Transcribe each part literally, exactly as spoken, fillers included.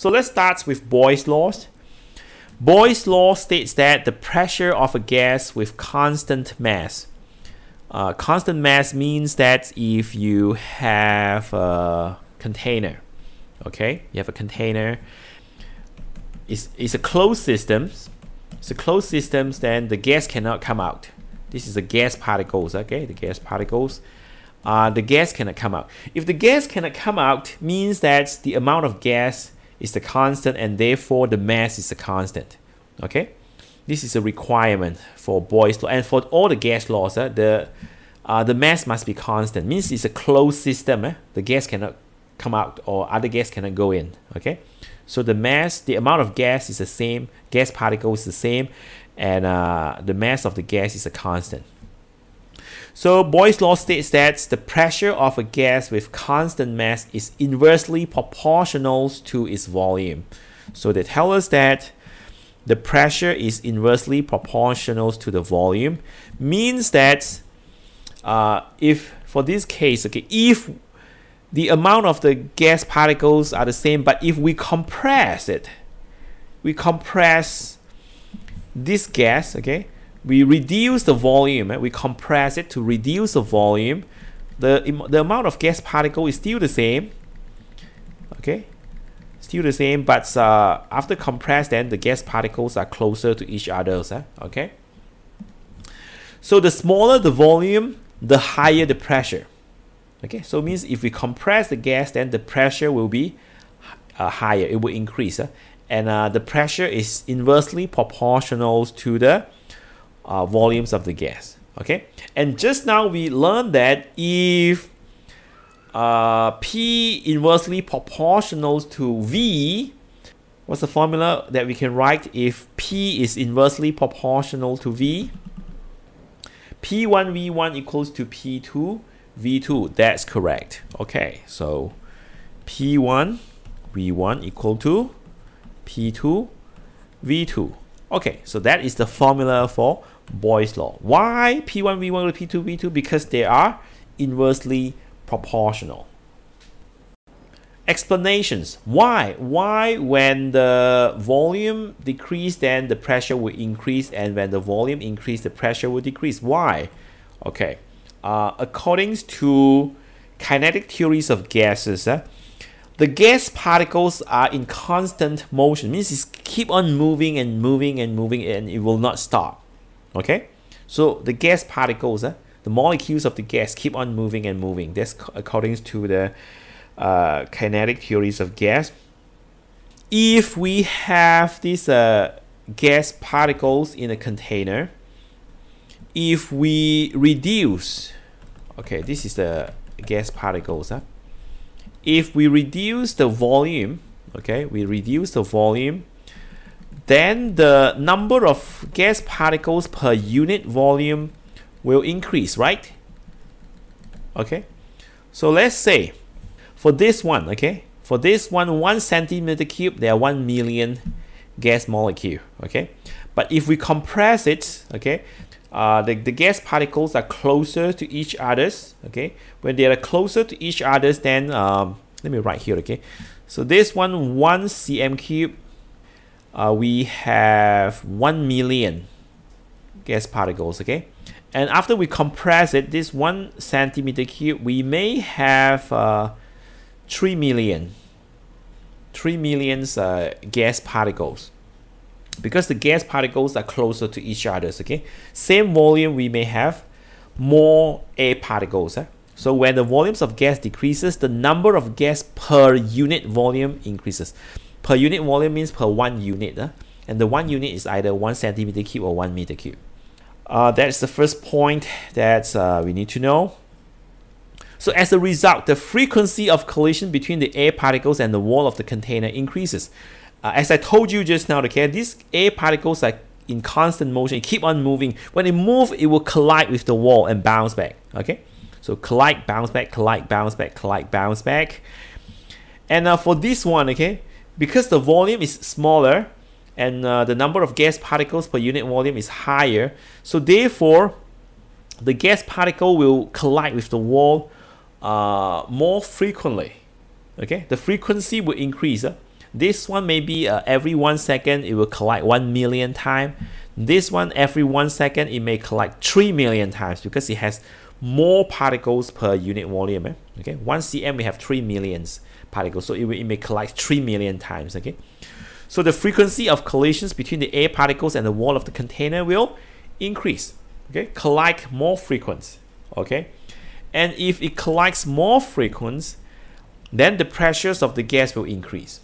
So let's start with Boyle's Law. Boyle's Law states that the pressure of a gas with constant mass. Uh, constant mass means that if you have a container, okay, you have a container, it's, it's a closed system, it's a closed system, then the gas cannot come out. This is the gas particles, okay, the gas particles. Uh, the gas cannot come out. If the gas cannot come out, means that the amount of gas is the constant and therefore the mass is the constant, okay? This is a requirement for Boyle's law and for all the gas laws. Uh, the uh, the mass must be constant. Means it's a closed system. Eh? The gas cannot come out or other gas cannot go in. Okay, so the mass, the amount of gas is the same. Gas particle is the same, and uh, the mass of the gas is a constant. So Boyle's law states that the pressure of a gas with constant mass is inversely proportional to its volume. So they tell us that the pressure is inversely proportional to the volume, means that uh, if for this case, okay, if the amount of the gas particles are the same, but if we compress it, we compress this gas, okay, we reduce the volume, right? We compress it to reduce the volume, the, the amount of gas particle is still the same, okay? Still the same, but uh, after compressed, then the gas particles are closer to each other. Huh? Okay. So the smaller the volume, the higher the pressure. Okay. So it means if we compress the gas, then the pressure will be uh, higher. It will increase, huh? and uh, the pressure is inversely proportional to the uh, volumes of the gas. Okay. And just now we learned that if Uh, P inversely proportional to V, what's the formula that we can write if P is inversely proportional to V? P one V one equals to P two V two. That's correct. Okay, so P one V one equal to P two V two. Okay, so that is the formula for Boyle's law. Why P one V one to P two V two? Because they are inversely proportional. Explanations. Why? Why when the volume decreases, then the pressure will increase, and when the volume increases, the pressure will decrease. Why? Okay. Uh, according to kinetic theories of gases, uh, the gas particles are in constant motion. It means it's keep on moving and moving and moving, and it will not stop. Okay. So the gas particles, uh, the molecules of the gas keep on moving and moving. That's according to the uh, kinetic theories of gas. If we have these uh, gas particles in a container, if we reduce, okay, this is the gas particles. Huh? If we reduce the volume, okay, we reduce the volume, then the number of gas particles per unit volume will increase, right? Okay, so let's say for this one, okay, for this one, one centimeter cube, there are one million gas molecule, okay? But if we compress it, okay, uh, the, the gas particles are closer to each others, okay? When they are closer to each others, then, um, let me write here, okay? So this one, one cm cube, uh, we have one million gas particles, okay? And after we compress it, this one centimeter cube, we may have uh, three million, three million uh, gas particles, because the gas particles are closer to each other. Okay, same volume, we may have more air particles. Huh? So when the volumes of gas decreases, the number of gas per unit volume increases. Per unit volume means per one unit, huh? and the one unit is either one centimeter cube or one meter cube. Uh, that's the first point that uh, we need to know. So as a result, the frequency of collision between the air particles and the wall of the container increases. Uh, as I told you just now, okay, these air particles are in constant motion, keep on moving. When it moves, it will collide with the wall and bounce back, okay? So collide, bounce back, collide, bounce back, collide, bounce back. And uh, for this one, okay, because the volume is smaller, and uh, the number of gas particles per unit volume is higher. So therefore, the gas particle will collide with the wall uh, more frequently. Okay, the frequency will increase. Uh? This one maybe uh, every one second it will collide one million times. This one every one second it may collide three million times because it has more particles per unit volume. Eh? Okay, one cm we have three million particles, so it, will, it may collide three million times. Okay, so the frequency of collisions between the air particles and the wall of the container will increase. Okay, collide more frequent. Okay, and if it collides more frequent, then the pressures of the gas will increase.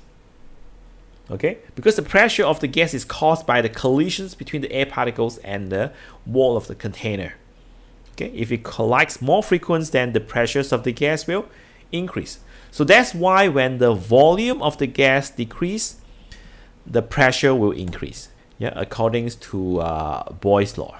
Okay, because the pressure of the gas is caused by the collisions between the air particles and the wall of the container. Okay, if it collides more frequent, then the pressures of the gas will increase. So that's why when the volume of the gas decreases, the pressure will increase. Yeah, according to uh, Boyle's Law.